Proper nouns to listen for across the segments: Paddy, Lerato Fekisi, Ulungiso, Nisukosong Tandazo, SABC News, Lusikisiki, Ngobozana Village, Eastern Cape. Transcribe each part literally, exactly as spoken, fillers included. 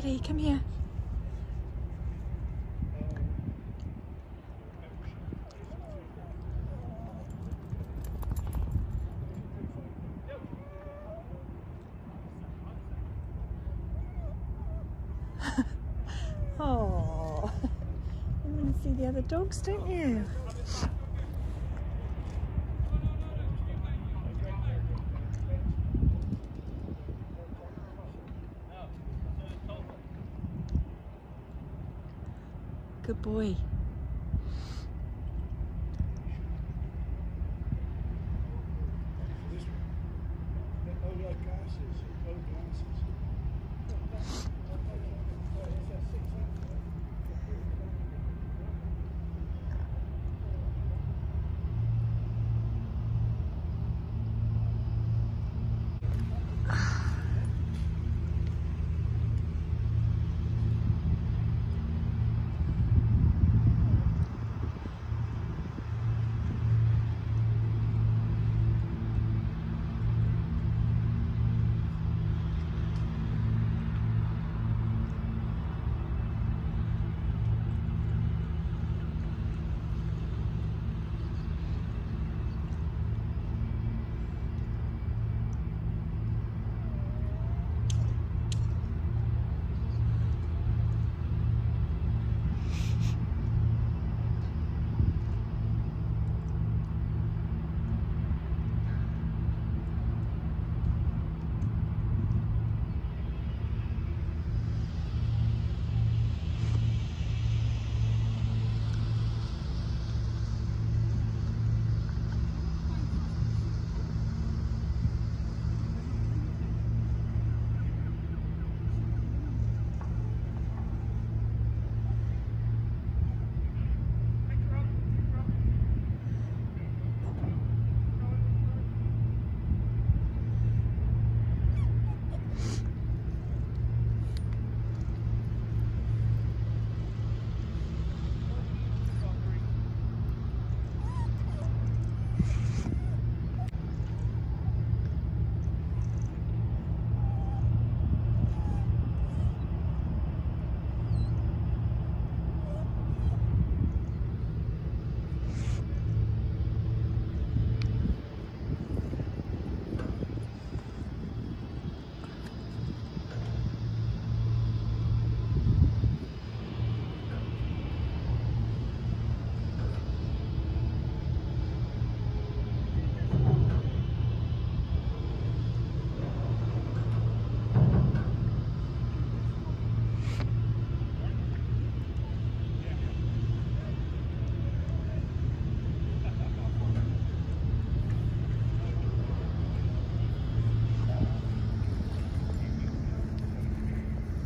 Paddy, come here. Oh, you want to see the other dogs, don't you? Good boy.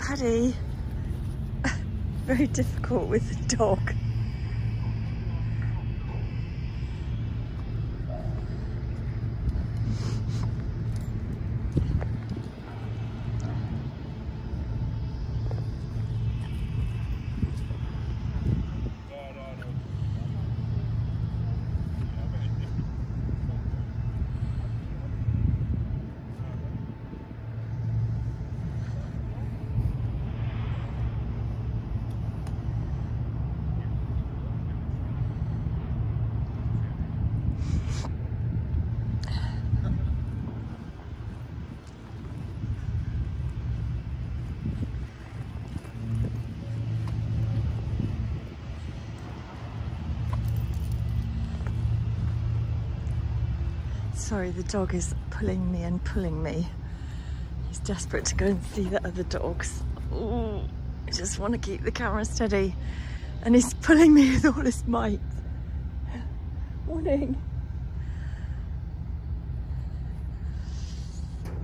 Paddy, very difficult with the dog. Sorry, the dog is pulling me and pulling me. He's desperate to go and see the other dogs. Ooh, I just want to keep the camera steady. And he's pulling me with all his might. Morning.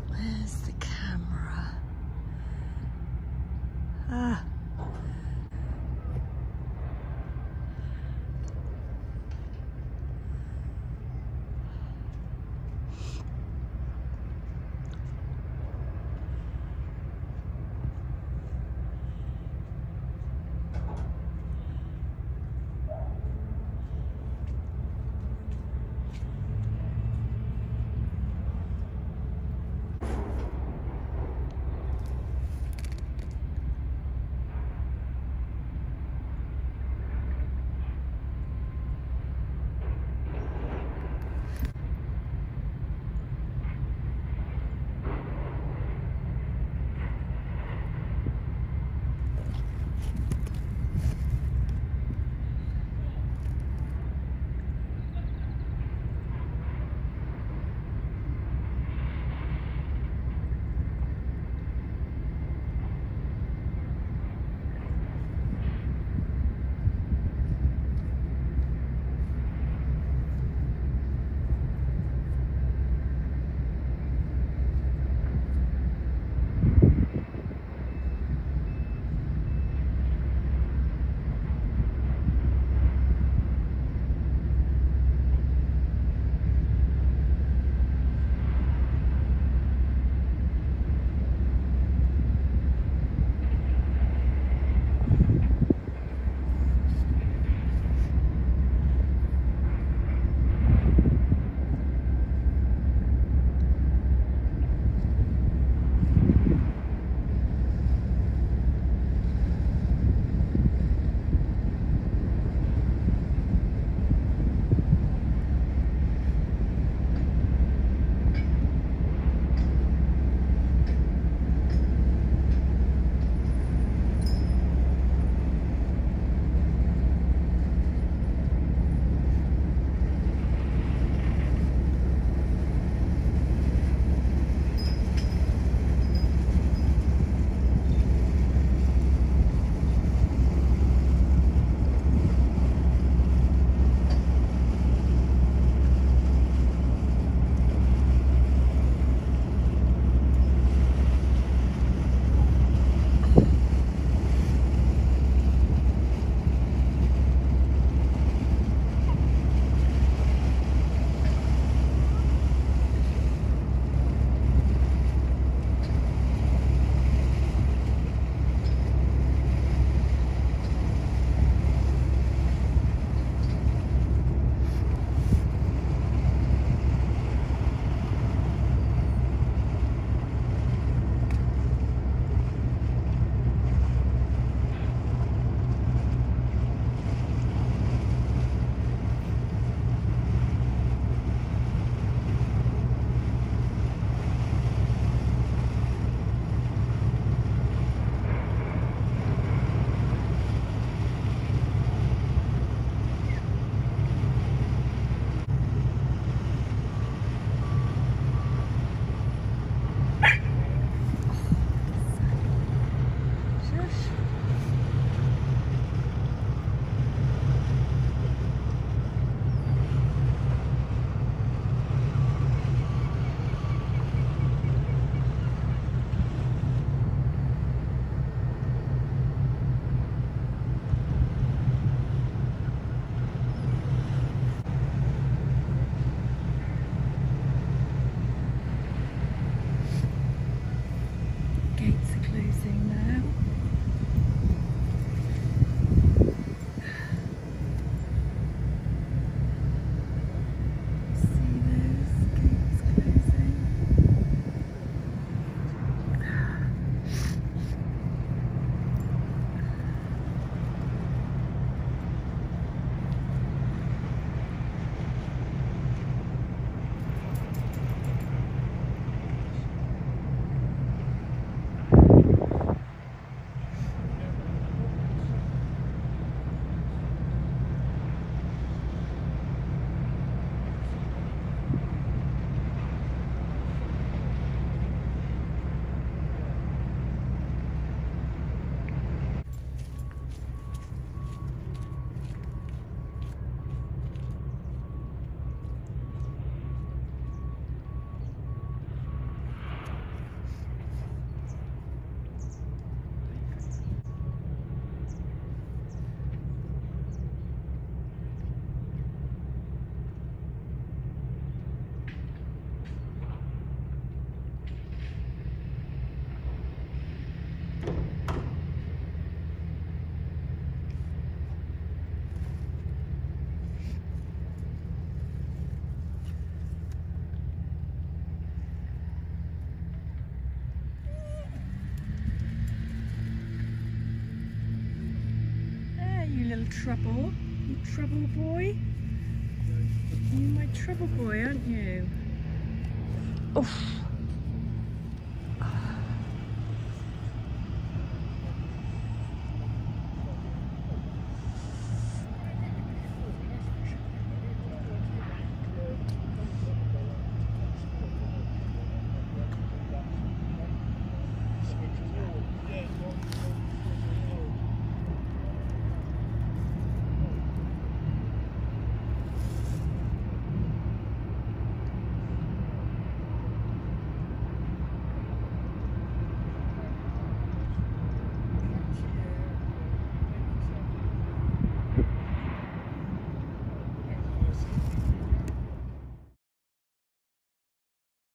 Where's the camera? Ah. trouble. You trouble boy. You're my trouble boy, aren't you? Oof.